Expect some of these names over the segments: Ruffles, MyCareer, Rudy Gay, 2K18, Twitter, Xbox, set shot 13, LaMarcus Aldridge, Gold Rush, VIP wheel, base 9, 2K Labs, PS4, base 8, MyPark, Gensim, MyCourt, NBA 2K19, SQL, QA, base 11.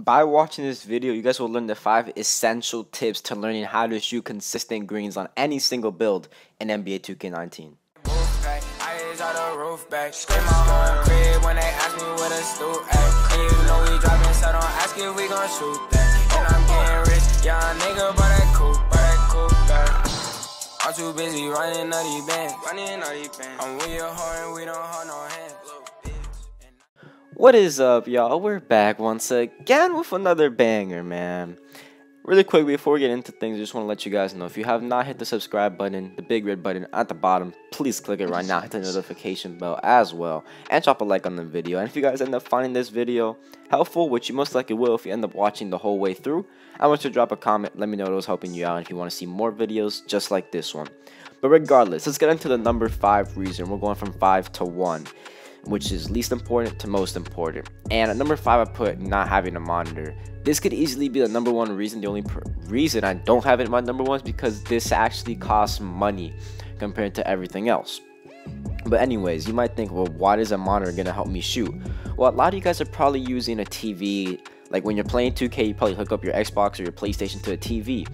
By watching this video, you guys will learn the 5 essential tips to learning how to shoot consistent greens on any single build in NBA 2K19. I'm too busy running out these bands. I'm with your heart and we don't hold no hands. What is up, y'all? We're back once again with another banger, man. Really quick, before we get into things, I just want to let you guys know, if you have not hit the subscribe button, the big red button at the bottom, please click it right now. Hit the notification bell as well, and drop a like on the video. And if you guys end up finding this video helpful, which you most likely will if you end up watching the whole way through, I want you to drop a comment. Let me know it was helping you out, and if you want to see more videos just like this one. But regardless, let's get into the number 5 reason. We're going from 5 to 1. Which is least important to most important. And at number 5, I put not having a monitor. This could easily be the number 1 reason. The only reason I don't have it in my number 1 is because this actually costs money compared to everything else. But anyways, you might think, well, why is a monitor gonna help me shoot? Well, a lot of you guys are probably using a TV. Like when you're playing 2K, you probably hook up your Xbox or your PlayStation to a TV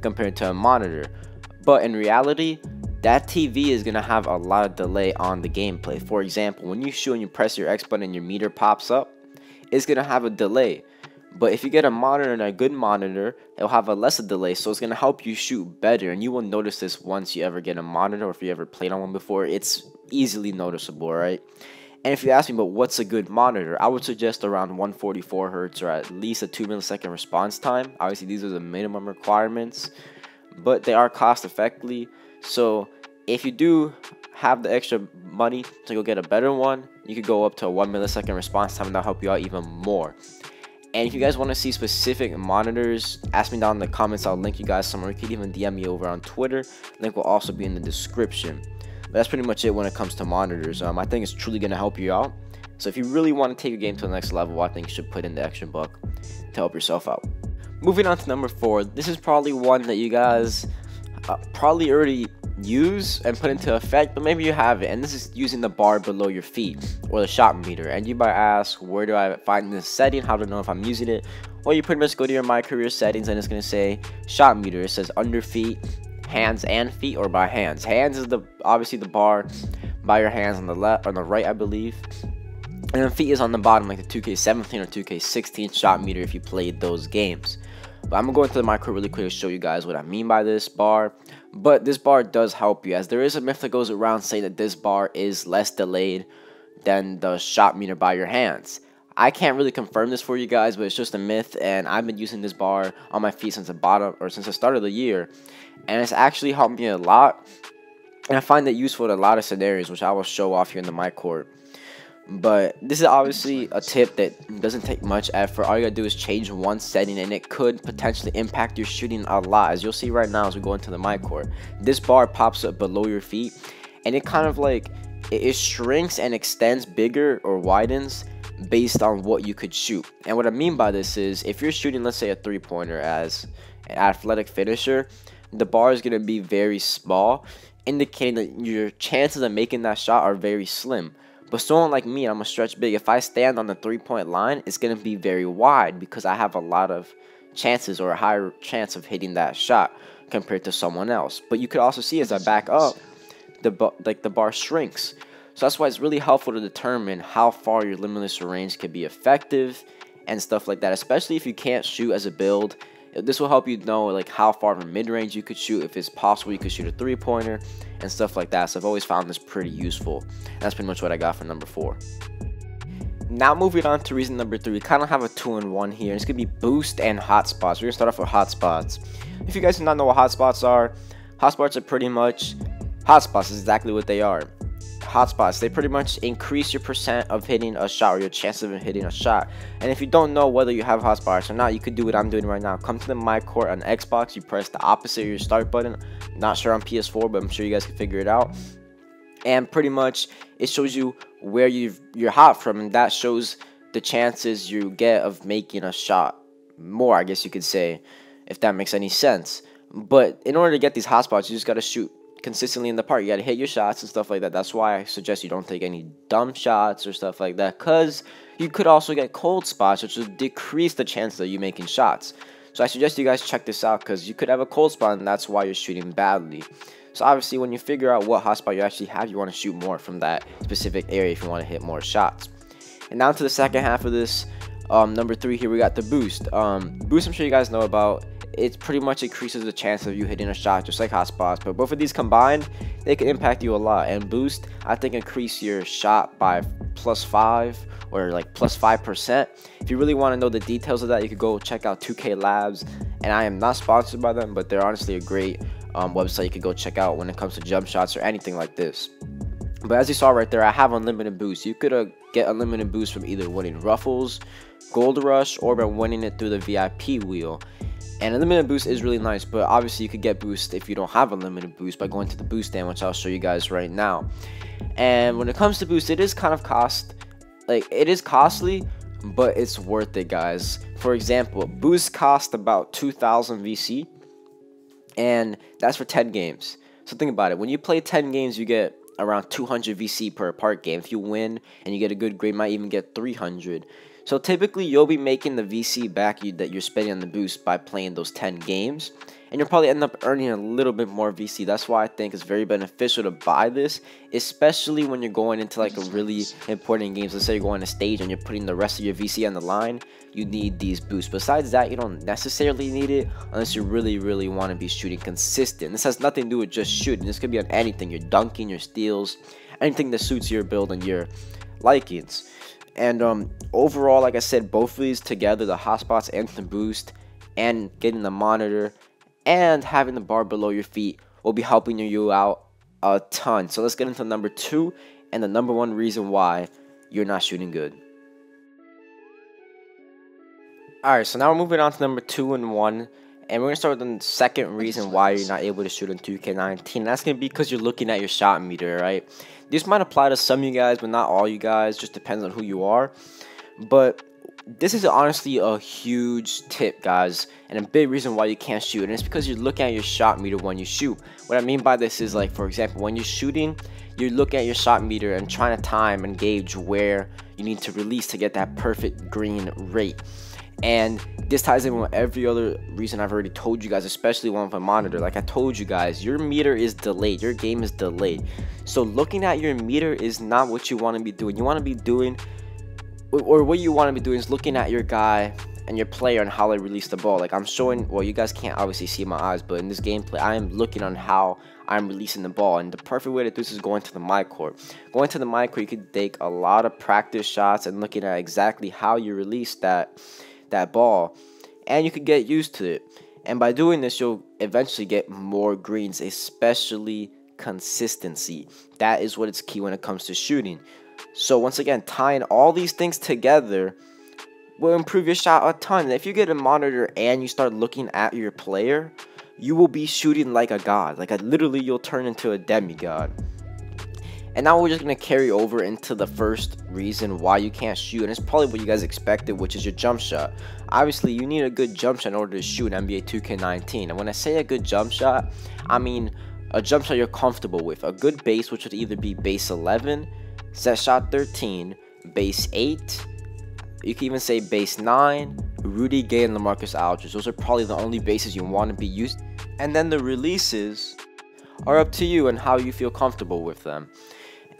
compared to a monitor. But in reality, that TV is going to have a lot of delay on the gameplay. For example, when you shoot and you press your X button and your meter pops up, it's going to have a delay. But if you get a monitor, and a good monitor, it'll have a lesser delay, so it's going to help you shoot better. And you will notice this once you ever get a monitor, or if you ever played on one before, it's easily noticeable, right? And if you ask me, but what's a good monitor? I would suggest around 144 Hz or at least a 2-millisecond response time. Obviously, these are the minimum requirements, but they are cost effectively. So if you do have the extra money to go get a better one, you could go up to a 1-millisecond response time, and that'll help you out even more. And if you guys want to see specific monitors, ask me down in the comments. I'll link you guys somewhere. You could even DM me over on Twitter. Link will also be in the description. But that's pretty much it when it comes to monitors. I think it's truly going to help you out. So if you really want to take your game to the next level, I think you should put in the extra buck to help yourself out. Moving on to number 4. This is probably one that you guys probably already use and put into effect, but maybe you have it, and this is using the bar below your feet or the shot meter. And you might ask, where do I find this setting, how to know if I'm using it? Well, you pretty much go to your MyCareer settings, and it's going to say shot meter. It says under feet, hands, and feet, or by hands. Hands is the obviously the bar by your hands on the left, on the right, I believe, and then feet is on the bottom, like the 2K17 or 2K16 shot meter if you played those games. But I'm going to go into the MyCourt really quick to show you guys what I mean by this bar. But this bar does help you, as there is a myth that goes around saying that this bar is less delayed than the shot meter by your hands. I can't really confirm this for you guys, but it's just a myth, and I've been using this bar on my feet since the bottom, or since the start of the year, and it's actually helped me a lot, and I find it useful in a lot of scenarios, which I will show off here in the MyCourt. But this is obviously a tip that doesn't take much effort. All you gotta do is change one setting, and it could potentially impact your shooting a lot. As you'll see right now, as we go into the MyCourt, this bar pops up below your feet, and it kind of like it shrinks and extends bigger or widens based on what you could shoot. And what I mean by this is, if you're shooting, let's say, a three-pointer as an athletic finisher, the bar is gonna be very small, indicating that your chances of making that shot are very slim. But someone like me, I'm a stretch big. If I stand on the three-point line, it's going to be very wide because I have a lot of chances, or a higher chance of hitting that shot compared to someone else. But you could also see, as I back up, the bar shrinks. So that's why it's really helpful to determine how far your limitless range could be effective and stuff like that. Especially if you can't shoot as a build, this will help you know like how far from mid-range you could shoot, if it's possible you could shoot a three-pointer and stuff like that. So I've always found this pretty useful. That's pretty much what I got for number 4. Now moving on to reason number 3, we kind of have a 2-in-1 here. It's gonna be boost and hotspots. We're gonna start off with hotspots. If you guys do not know what hotspots are, hotspots are pretty much hotspots is exactly what they are. Hotspots, they pretty much increase your percent of hitting a shot, or your chance of hitting a shot. And if you don't know whether you have hotspots or not, you could do what I'm doing right now. Come to the MyCourt on Xbox, you press the opposite of your start button. Not sure on PS4, but I'm sure you guys can figure it out. And pretty much it shows you where you're hot from, and that shows the chances you get of making a shot more, I guess you could say, if that makes any sense. But in order to get these hotspots, you just got to shoot consistently in the park. You gotta hit your shots and stuff like that. That's why I suggest you don't take any dumb shots or stuff like that, because You could also get cold spots, which will decrease the chances of you making shots. So I suggest you guys check this out, because you could have a cold spot and that's why you're shooting badly. So obviously when you figure out what hot spot you actually have, you want to shoot more from that specific area if you want to hit more shots. And now to the second half of this, number 3 here, we got the boost. Boost, I'm sure you guys know about. It pretty much increases the chance of you hitting a shot, just like hot spots, but both of these combined, they can impact you a lot. And boost, I think, increase your shot by +5 or like +5%. If you really want to know the details of that, you could go check out 2K Labs, and I am not sponsored by them, but they're honestly a great website you could go check out when it comes to jump shots or anything like this. But as you saw right there, I have unlimited boost. You could get unlimited boost from either winning Ruffles, Gold Rush, or by winning it through the VIP wheel. And unlimited boost is really nice, but obviously you could get boost if you don't have unlimited boost by going to the boost stand, which I'll show you guys right now. And when it comes to boost, it is kind of costly, but it's worth it, guys. For example, boost cost about 2,000 VC, and that's for 10 games. So think about it. When you play 10 games, you get around 200 VC per park game. If you win and you get a good grade, you might even get 300. So typically you'll be making the VC back that you're spending on the boost by playing those 10 games. And you'll probably end up earning a little bit more VC. That's why I think it's very beneficial to buy this, especially when you're going into like a really important game. Let's say you're going to stage and you're putting the rest of your VC on the line. You need these boosts. Besides that, you don't necessarily need it unless you really, really want to be shooting consistent. This has nothing to do with just shooting. This could be on anything. Your dunking, your steals, anything that suits your build and your likings. And overall, like I said, both of these together, the hotspots and the boost and getting the monitor and having the bar below your feet, will be helping you out a ton. So let's get into number 2 and the number 1 reason why you're not shooting good. Alright, so now we're moving on to number 2 and 1. And we're going to start with the second reason why you're not able to shoot in 2K19. That's going to be because you're looking at your shot meter, right? This might apply to some of you guys, but not all you guys. Just depends on who you are. But this is honestly a huge tip, guys, and a big reason why you can't shoot. And it's because you're looking at your shot meter when you shoot. What I mean by this is, like, for example, when you're shooting, you're looking at your shot meter and trying to time and gauge where you need to release to get that perfect green rate. And this ties in with every other reason I've already told you guys, especially one with a monitor. Like I told you guys, your meter is delayed, your game is delayed. So looking at your meter is not what you want to be doing. You want to be doing, or what you want to be doing is looking at your guy and your player and how they release the ball. Like I'm showing, well, you guys can't obviously see my eyes, but in this gameplay, I am looking on how I'm releasing the ball. And the perfect way to do this is going to the MyCourt. Going to the MyCourt, you can take a lot of practice shots and looking at exactly how you release that ball, and you could get used to it. And by doing this, you'll eventually get more greens, especially consistency. That is what it's key when it comes to shooting. So once again, tying all these things together will improve your shot a ton. And if you get a monitor and you start looking at your player, you will be shooting like a god. Like literally, you'll turn into a demigod. And now we're just going to carry over into the first reason why you can't shoot, and it's probably what you guys expected, which is your jump shot. Obviously, you need a good jump shot in order to shoot NBA 2K19. And when I say a good jump shot, I mean a jump shot you're comfortable with. A good base, which would either be base 11, set shot 13, base 8, you can even say base 9, Rudy Gay and LaMarcus Aldridge. Those are probably the only bases you want to be used. And then the releases are up to you and how you feel comfortable with them.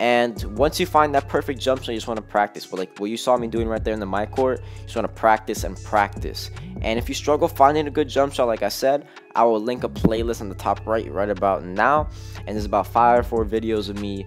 And once you find that perfect jump shot, you just want to practice. But like what you saw me doing right there in the MyCourt, you just want to practice and practice. And if you struggle finding a good jump shot, like I said, I will link a playlist on the top right about now. And there's about 5 or 4 videos of me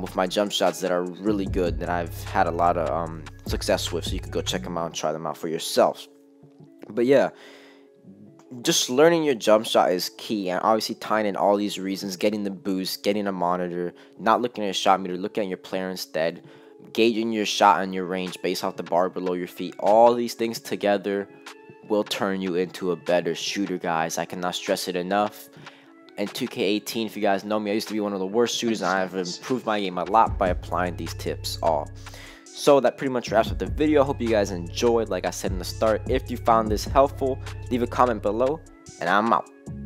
with my jump shots that are really good, that I've had a lot of success with. So you can go check them out and try them out for yourself. But yeah, just learning your jump shot is key, and obviously tying in all these reasons, getting the boost, getting a monitor, not looking at your shot meter, looking at your player instead, gauging your shot and your range based off the bar below your feet. All these things together will turn you into a better shooter, guys. I cannot stress it enough. And 2K18, if you guys know me, I used to be one of the worst shooters, and I have improved my game a lot by applying these tips all. So that pretty much wraps up the video. I hope you guys enjoyed. Like I said in the start, if you found this helpful, leave a comment below, and I'm out.